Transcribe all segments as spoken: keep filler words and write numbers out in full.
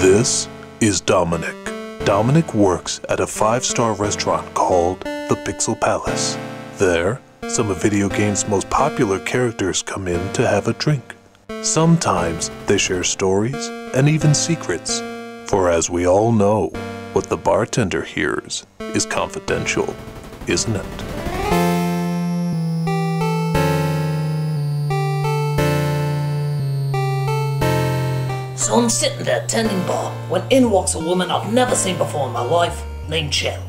This is Dominic. Dominic works at a five-star restaurant called the Pixel Palace. There, some of video games' most popular characters come in to have a drink. Sometimes they share stories and even secrets. For as we all know, what the bartender hears is confidential, isn't it? So I'm sitting there tending bar when in walks a woman I've never seen before in my life named Chell.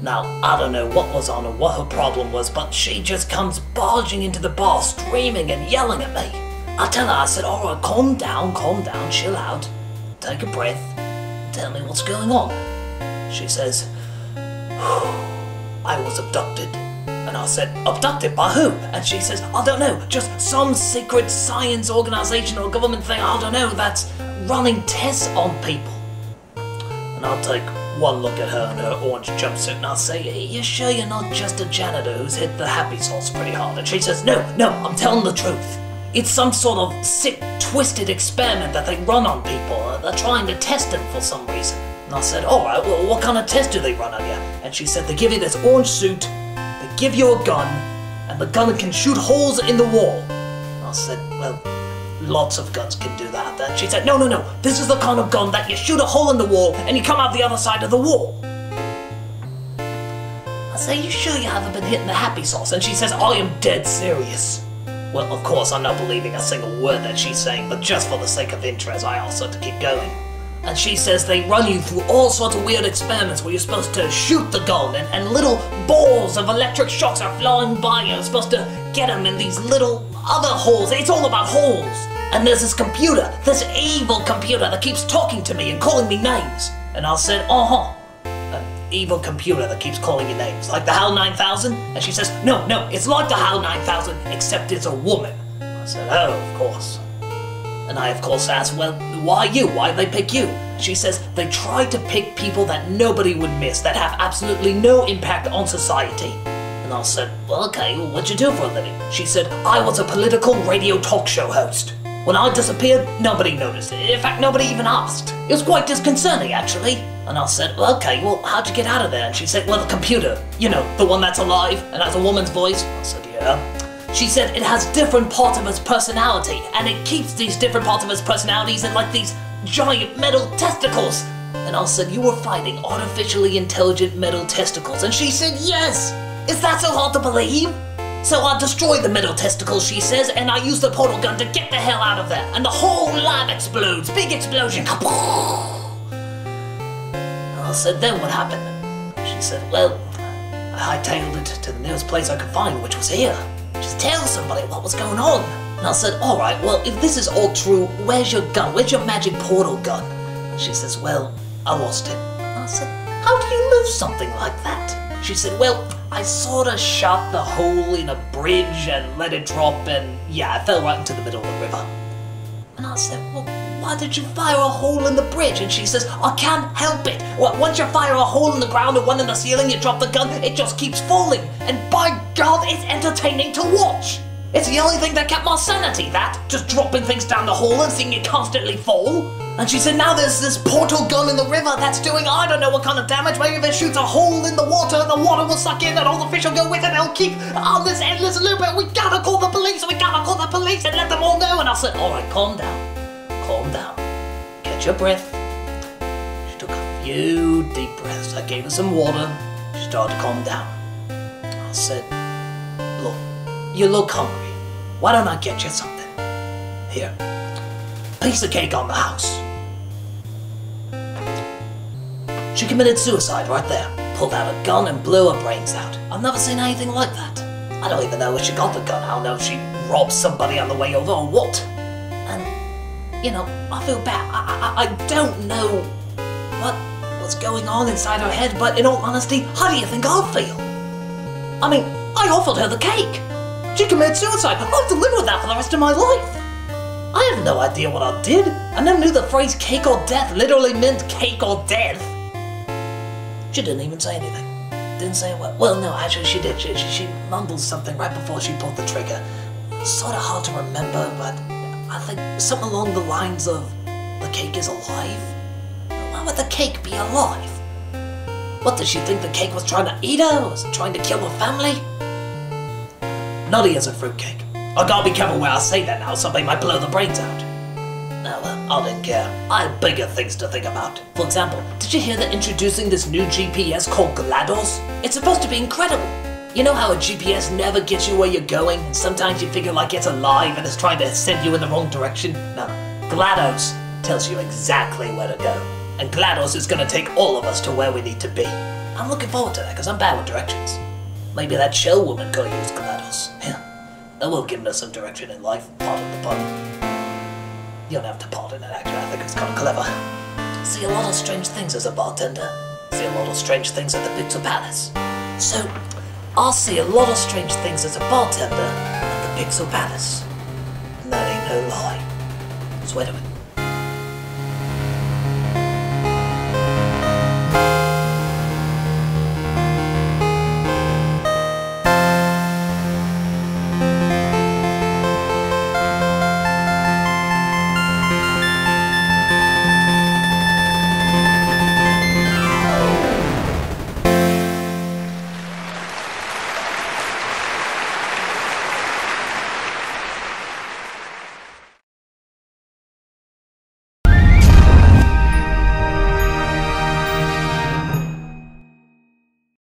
Now, I don't know what was on or what her problem was, but she just comes barging into the bar screaming and yelling at me. I tell her, I said, alright, calm down, calm down, chill out, take a breath, tell me what's going on. She says, I was abducted. And I said, abducted by who? And she says, I don't know, just some secret science organization or government thing, I don't know, that's running tests on people. And I'll take one look at her in her orange jumpsuit and I'll say, you sure you're not just a janitor who's hit the happy sauce pretty hard? And she says, no, no, I'm telling the truth. It's some sort of sick, twisted experiment that they run on people. They're trying to test them for some reason. And I said, alright, well, what kind of test do they run on you? And she said, they give you this orange suit, give you a gun, and the gun can shoot holes in the wall. I said, well, lots of guns can do that. And she said, no, no, no, this is the kind of gun that you shoot a hole in the wall and you come out the other side of the wall. I say, you sure you haven't been hitting the happy sauce? And she says, I am dead serious. Well, of course, I'm not believing a single word that she's saying, but just for the sake of interest, I asked her to keep going. And she says they run you through all sorts of weird experiments where you're supposed to shoot the gun and, and little balls of electric shocks are flying by you. You're supposed to get them in these little other holes. It's all about holes. And there's this computer, this evil computer that keeps talking to me and calling me names. And I said, uh-huh. An evil computer that keeps calling you names. Like the HAL nine thousand? And she says, no, no, it's like the HAL nine thousand, except it's a woman. I said, oh, of course. And I, of course, asked, well, why you? Why did they pick you? She says, they try to pick people that nobody would miss, that have absolutely no impact on society. And I said, well, okay, what'd you do for a living? She said, I was a political radio talk show host. When I disappeared, nobody noticed. In fact, nobody even asked. It was quite disconcerting, actually. And I said, well, okay, well, how'd you get out of there? And she said, well, the computer. You know, the one that's alive and has a woman's voice. I said, yeah. She said it has different parts of his personality, and it keeps these different parts of his personalities in like these giant metal testicles. And I said, you were fighting artificially intelligent metal testicles. And she said, yes! Is that so hard to believe? So I destroyed the metal testicles, she says, and I used the portal gun to get the hell out of there. And the whole lab explodes. Big explosion. And I said, then what happened? She said, well, I hightailed it to the nearest place I could find, which was here. Just tell somebody what was going on. And I said, alright, well, if this is all true, where's your gun? Where's your magic portal gun? And she says, well, I lost it. And I said, how do you lose something like that? She said, well, I sort of shot the hole in a bridge and let it drop and, yeah, I fell right into the middle of the river. And I said, well, why did you fire a hole in the bridge? And she says, I can't help it. Once you fire a hole in the ground and one in the ceiling, you drop the gun, it just keeps falling. And by God, it's entertaining to watch. It's the only thing that kept my sanity, that. Just dropping things down the hole and seeing it constantly fall. And she said, now there's this portal gun in the river that's doing I don't know what kind of damage. Maybe if it shoots a hole in the water, the water will suck in and all the fish will go with it. They'll keep on this endless loop. And we gotta call the police, we gotta call the police and let them all know. And I said, all right, calm down. Calm down. Catch your breath. She took a few deep breaths. I gave her some water. She started to calm down. I said, look, you look hungry. Why don't I get you something? Here. Piece of cake on the house. She committed suicide right there. Pulled out a gun and blew her brains out. I've never seen anything like that. I don't even know where she got the gun. I don't know if she robbed somebody on the way over or what. And you know, I feel bad. I, I, I don't know what was going on inside her head, but in all honesty, how do you think I feel? I mean, I offered her the cake. She committed suicide. I have to live with that for the rest of my life. I have no idea what I did. I never knew the phrase cake or death literally meant cake or death. She didn't even say anything. Didn't say a word. Well, no, actually she did. She, she, she mumbled something right before she pulled the trigger. Sort of hard to remember, but I think something along the lines of, The cake is alive? Why would the cake be alive? What did she think the cake was trying to eat her? Was it trying to kill her family? Nutty as a fruitcake. I gotta be careful where I say that now, so they might blow the brains out. No, uh, I didn't care. I had bigger things to think about. For example, did you hear they're introducing this new G P S called GLaDOS? It's supposed to be incredible. You know how a G P S never gets you where you're going, and sometimes you figure like it's alive and it's trying to send you in the wrong direction? No, GLaDOS tells you exactly where to go. And GLaDOS is gonna take all of us to where we need to be. I'm looking forward to that, because I'm bad with directions. Maybe that Chell woman could use GLaDOS. Yeah, that will give us some direction in life. Pardon the pun. You don't have to pardon it, actually. I think it's kind of clever. See a lot of strange things as a bartender. See a lot of strange things at the Pixel Palace. So, I'll see a lot of strange things as a bartender at the Pixel Palace. And that ain't no lie. Swear to it.